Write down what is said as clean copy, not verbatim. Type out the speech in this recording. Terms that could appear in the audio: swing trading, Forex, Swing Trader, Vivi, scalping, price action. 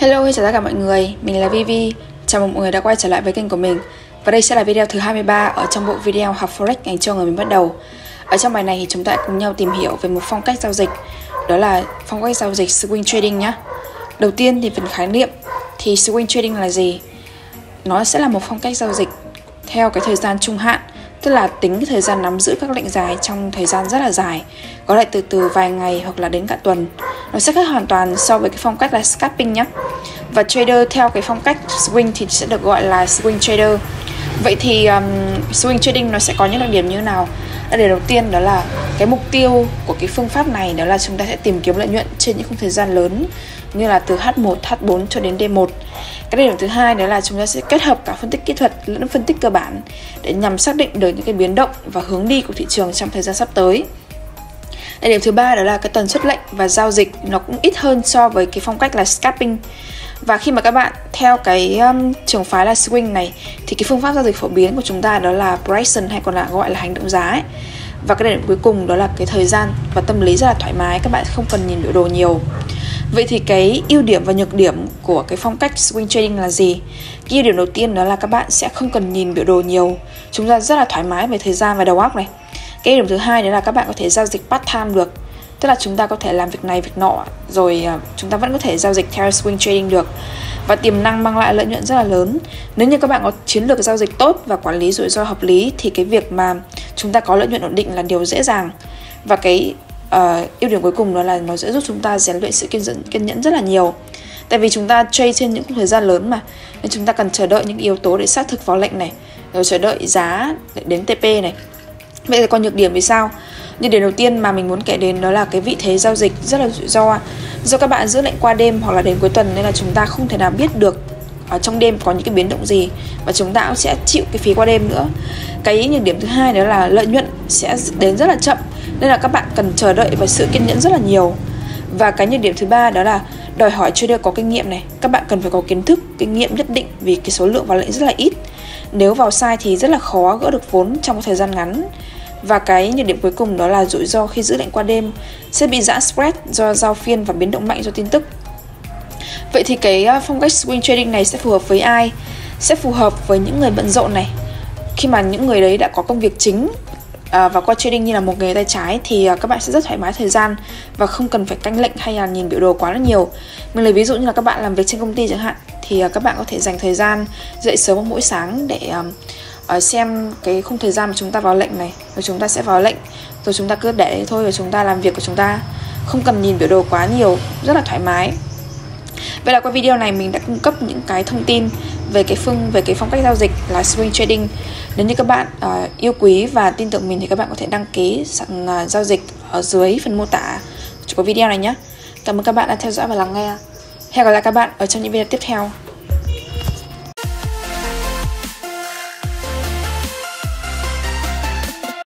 Hello, chào tất cả mọi người, mình là Vivi. Chào mừng mọi người đã quay trở lại với kênh của mình. Và đây sẽ là video thứ 23 ở trong bộ video học Forex dành cho người mới bắt đầu. Ở trong bài này thì chúng ta cùng nhau tìm hiểu về một phong cách giao dịch, đó là phong cách giao dịch swing trading nhé. Đầu tiên thì phần khái niệm thì swing trading là gì? Nó sẽ là một phong cách giao dịch theo cái thời gian trung hạn, tức là tính cái thời gian nắm giữ các lệnh dài trong thời gian rất là dài, có lại từ vài ngày hoặc là đến cả tuần. Nó sẽ khác hoàn toàn so với cái phong cách là scalping nhé. Và trader theo cái phong cách swing thì sẽ được gọi là swing trader. Vậy thì swing trading nó sẽ có những đặc điểm như thế nào? Đặc điểm đầu tiên đó là cái mục tiêu của cái phương pháp này đó là chúng ta sẽ tìm kiếm lợi nhuận trên những khung thời gian lớn như là từ H1, H4 cho đến D1. Cái đặc điểm thứ hai đó là chúng ta sẽ kết hợp cả phân tích kỹ thuật lẫn phân tích cơ bản để nhằm xác định được những cái biến động và hướng đi của thị trường trong thời gian sắp tới. Đặc điểm thứ ba đó là cái tần suất lệnh và giao dịch nó cũng ít hơn so với cái phong cách là scalping. Và khi mà các bạn theo cái trường phái là swing này thì cái phương pháp giao dịch phổ biến của chúng ta đó là price action hay còn là gọi là hành động giá ấy. Và cái điểm cuối cùng đó là cái thời gian và tâm lý rất là thoải mái, các bạn không cần nhìn biểu đồ nhiều. Vậy thì cái ưu điểm và nhược điểm của cái phong cách swing trading là gì? Cái ưu điểm đầu tiên đó là các bạn sẽ không cần nhìn biểu đồ nhiều, chúng ta rất là thoải mái về thời gian và đầu óc này. Cái điểm thứ hai đó là các bạn có thể giao dịch part time được, tức là chúng ta có thể làm việc này việc nọ rồi chúng ta vẫn có thể giao dịch theo swing trading được. Và tiềm năng mang lại lợi nhuận rất là lớn. Nếu như các bạn có chiến lược giao dịch tốt và quản lý rủi ro hợp lý thì cái việc mà chúng ta có lợi nhuận ổn định là điều dễ dàng. Và cái ưu điểm cuối cùng đó là nó sẽ giúp chúng ta rèn luyện sự kiên nhẫn rất là nhiều. Tại vì chúng ta trade trên những thời gian lớn mà, nên chúng ta cần chờ đợi những yếu tố để xác thực vào lệnh này, rồi chờ đợi giá để đến TP này. Vậy thì còn nhược điểm vì sao? Nhược điểm đầu tiên mà mình muốn kể đến đó là cái vị thế giao dịch rất là rủi ro. Do các bạn giữ lệnh qua đêm hoặc là đến cuối tuần nên là chúng ta không thể nào biết được ở trong đêm có những cái biến động gì, và chúng ta cũng sẽ chịu cái phí qua đêm nữa. Cái nhược điểm thứ hai đó là lợi nhuận sẽ đến rất là chậm, nên là các bạn cần chờ đợi và sự kiên nhẫn rất là nhiều. Và cái nhược điểm thứ ba đó là đòi hỏi trader có kinh nghiệm này, các bạn cần phải có kiến thức, kinh nghiệm nhất định vì cái số lượng vào lệnh rất là ít. Nếu vào sai thì rất là khó gỡ được vốn trong thời gian ngắn. Và cái nhược điểm cuối cùng đó là rủi ro khi giữ lệnh qua đêm sẽ bị giãn spread do giao phiên và biến động mạnh do tin tức. Vậy thì cái phong cách swing trading này sẽ phù hợp với ai? Sẽ phù hợp với những người bận rộn này. Khi mà những người đấy đã có công việc chính và qua trading như là một nghề tay trái thì các bạn sẽ rất thoải mái thời gian và không cần phải canh lệnh hay là nhìn biểu đồ quá là nhiều. Mình lấy ví dụ như là các bạn làm việc trên công ty chẳng hạn thì các bạn có thể dành thời gian dậy sớm vào mỗi sáng để xem cái khung thời gian mà chúng ta vào lệnh này, rồi chúng ta sẽ vào lệnh, rồi chúng ta cứ để thôi, rồi chúng ta làm việc của chúng ta, không cần nhìn biểu đồ quá nhiều, rất là thoải mái. Vậy là qua video này mình đã cung cấp những cái thông tin về cái phong cách giao dịch là swing trading. Nếu như các bạn yêu quý và tin tưởng mình thì các bạn có thể đăng ký sẵn giao dịch ở dưới phần mô tả của video này nhé. Cảm ơn các bạn đã theo dõi và lắng nghe. Hẹn gặp lại các bạn ở trong những video tiếp theo.